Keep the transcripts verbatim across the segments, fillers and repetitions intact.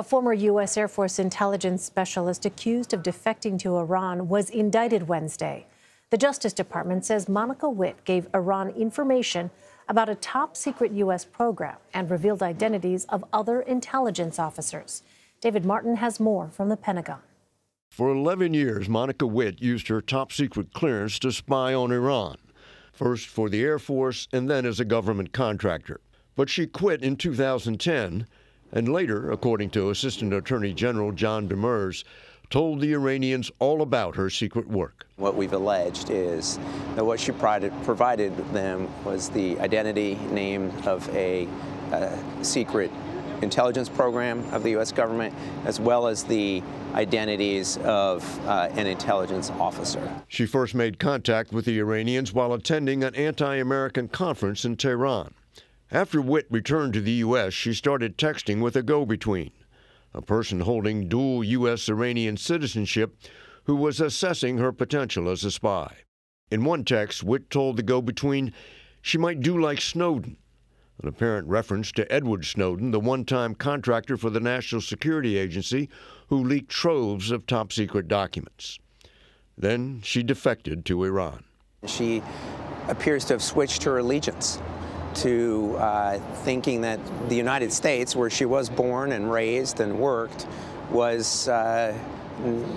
A former U S Air Force intelligence specialist accused of defecting to Iran was indicted Wednesday. The Justice Department says Monica Witt gave Iran information about a top-secret U S program and revealed identities of other intelligence officers. David Martin has more from the Pentagon. For eleven years, Monica Witt used her top-secret clearance to spy on Iran, first for the Air Force and then as a government contractor. But she quit in two thousand ten and later, according to Assistant Attorney General John Demers, told the Iranians all about her secret work. What we've alleged is that what she provided them was the identity name of a uh, secret intelligence program of the U S government, as well as the identities of uh, an intelligence officer. She first made contact with the Iranians while attending an anti-American conference in Tehran. After Witt returned to the U S, she started texting with a go-between, a person holding dual U S Iranian citizenship who was assessing her potential as a spy. In one text, Witt told the go-between she might do like Snowden, an apparent reference to Edward Snowden, the one-time contractor for the National Security Agency who leaked troves of top-secret documents. Then she defected to Iran. She appears to have switched her allegiance to uh, thinking that the United States, where she was born and raised and worked, was uh,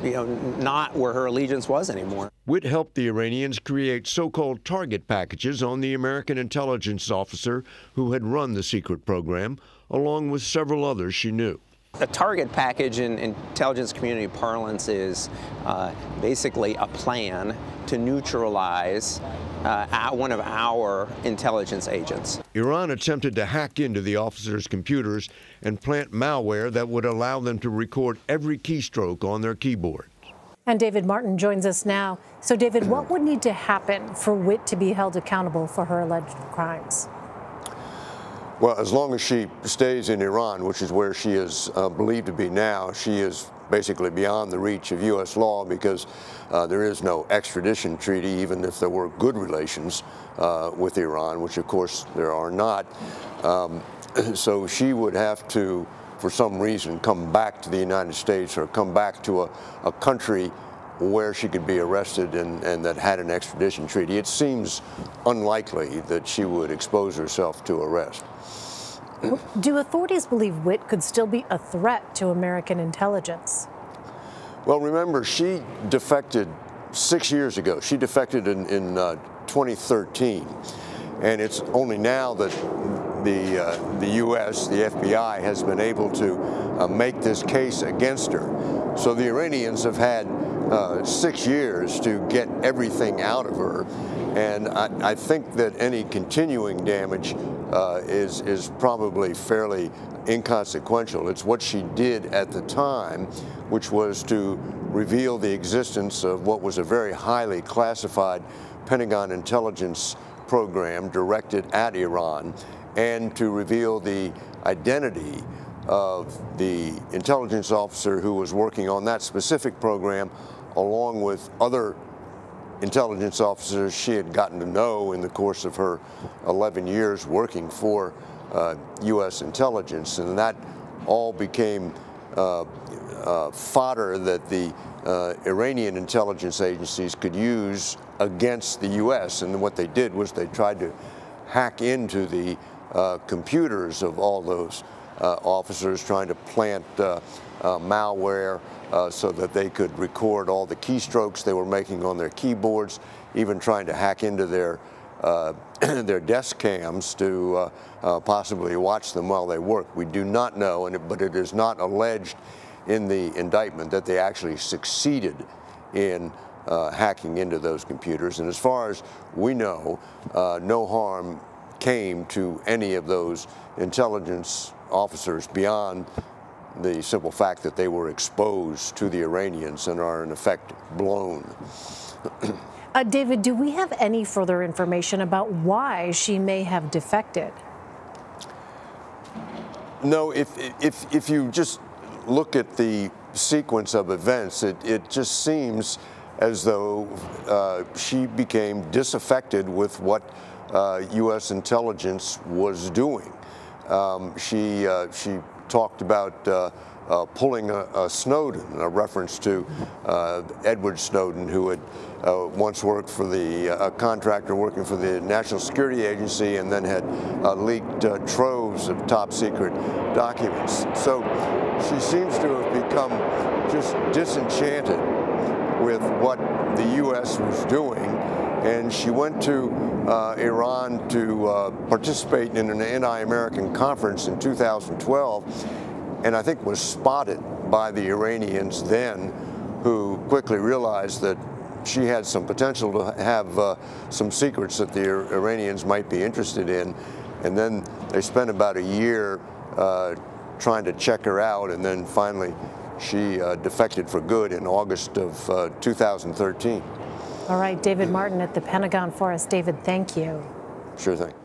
you know, not where her allegiance was anymore. Witt helped the Iranians create so-called target packages on the American intelligence officer who had run the secret program, along with several others she knew. A target package in intelligence community parlance is uh, basically a plan to neutralize uh, one of our intelligence agents. Iran attempted to hack into the officers' computers and plant malware that would allow them to record every keystroke on their keyboard. And David Martin joins us now. So, David, what would need to happen for Witt to be held accountable for her alleged crimes? Well, as long as she stays in Iran, which is where she is uh, believed to be now, she is basically beyond the reach of U S law because uh, there is no extradition treaty, even if there were good relations uh, with Iran, which of course there are not. Um, so she would have to, for some reason, come back to the United States or come back to a, a country where she could be arrested and, and that had an extradition treaty. It seems unlikely that she would expose herself to arrest. Do authorities believe Witt could still be a threat to American intelligence? Well, remember, she defected six years ago. She defected in, in uh, twenty thirteen. And it's only now that the, uh, the U S, the F B I, has been able to uh, make this case against her. So the Iranians have had Uh, six years to get everything out of her, and I, I think that any continuing damage uh, is is probably fairly inconsequential. It's what she did at the time, which was to reveal the existence of what was a very highly classified Pentagon intelligence program directed at Iran, and to reveal the identity of the intelligence officer who was working on that specific program, along with other intelligence officers she had gotten to know in the course of her eleven years working for uh, U S intelligence. And that all became uh, uh, fodder that the uh, Iranian intelligence agencies could use against the U S And what they did was they tried to hack into the uh, computers of all those Uh, officers, trying to plant uh, uh, malware uh, so that they could record all the keystrokes they were making on their keyboards, even trying to hack into their uh, their desk cams to uh, uh, possibly watch them while they work. We do not know, and it, but it is not alleged in the indictment that they actually succeeded in uh, hacking into those computers. And as far as we know, uh, no harm came to any of those intelligence officers beyond the simple fact that they were exposed to the Iranians and are in effect blown. uh, David, do we have any further information about why she may have defected? No, if, if, if you just look at the sequence of events, it, it just seems as though uh, she became disaffected with what uh, U S intelligence was doing. Um, she, uh, she talked about uh, uh, pulling a, a Snowden, a reference to uh, Edward Snowden, who had uh, once worked for the uh, a contractor working for the National Security Agency, and then had uh, leaked uh, troves of top secret documents. So she seems to have become just disenchanted with what the U S was doing, and she went to uh, Iran to uh, participate in an anti-American conference in two thousand twelve, and I think was spotted by the Iranians then, who quickly realized that she had some potential to have uh, some secrets that the Iranians might be interested in. And then they spent about a year uh, trying to check her out, and then finally she uh, defected for good in August of uh, two thousand thirteen. All right, David Martin at the Pentagon for us. David, thank you. Sure thing.